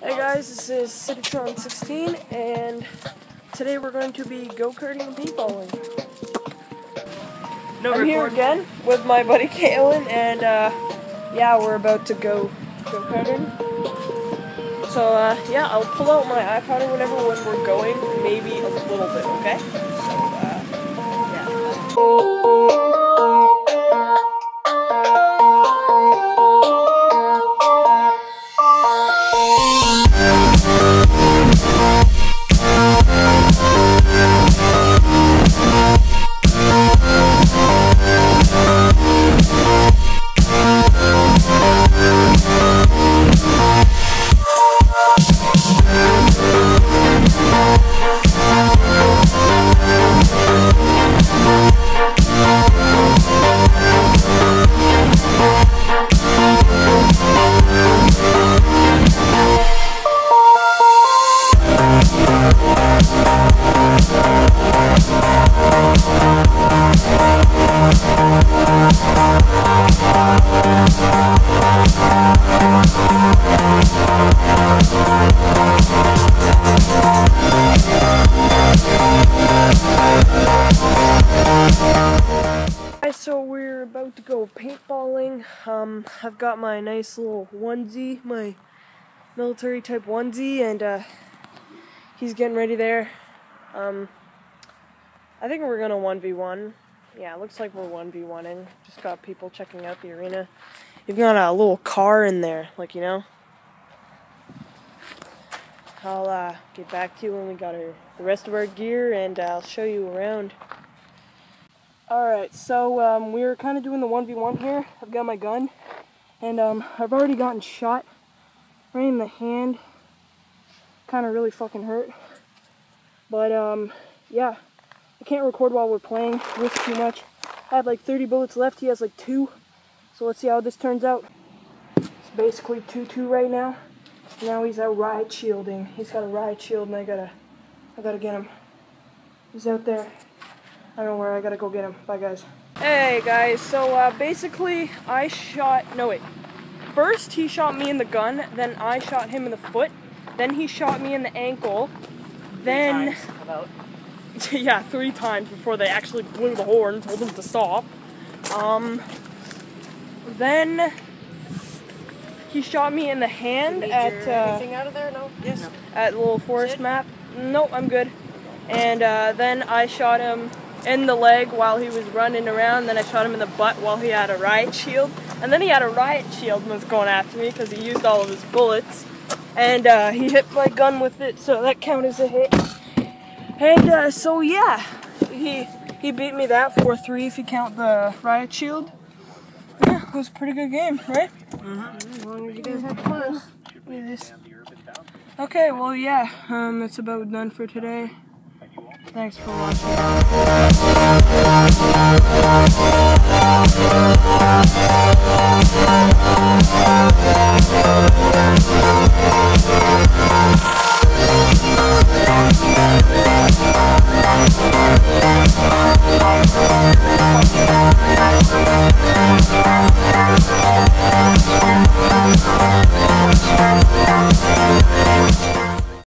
Hey guys, this is Sydatron16, and today we're going to be go-karting and paintballing. I'm here again with my buddy Kaylin, and yeah, we're about to go-karting. So yeah, I'll pull out my iPod or whatever when we're going, maybe a little bit, okay? So yeah. So we're about to go paintballing. I've got my nice little onesie, my military type onesie, and he's getting ready there. I think we're gonna 1v1. Yeah, it looks like we're 1v1ing. Just got people checking out the arena. You've got a little car in there, like, you know. I'll get back to you when we got the rest of our gear, and I'll show you around. Alright, so we're kind of doing the 1v1 here. I've got my gun, and I've already gotten shot right in the hand. Kind of really fucking hurt. But yeah, I can't record while we're playing. Risk too much. I have like 30 bullets left. He has like 2. So let's see how this turns out. It's basically 2-2 right now. Now he's out riot shielding. He's got a riot shield, and I gotta get him. He's out there. I don't know where, I gotta go get him. Bye, guys. Hey, guys, so basically I shot... No, wait. First, he shot me in the gun, then I shot him in the foot, then he shot me in the ankle, then... 3 times, about. Yeah, 3 times before they actually blew the horn, told him to stop. Then he shot me in the hand at... Anything out of there? No? Yes. No. At Little Forest map. Nope, I'm good. And then I shot him in the leg while he was running around, then I shot him in the butt while he had a riot shield, and then he had a riot shield and was going after me because he used all of his bullets, and he hit my gun with it, so that counted as a hit. And so yeah, he beat me that 4-3 if you count the riot shield. Yeah, it was a pretty good game, right? Mm-hmm. Well, you guys had fun. Look at this. Okay, well yeah, that's about done for today. Thanks for watching.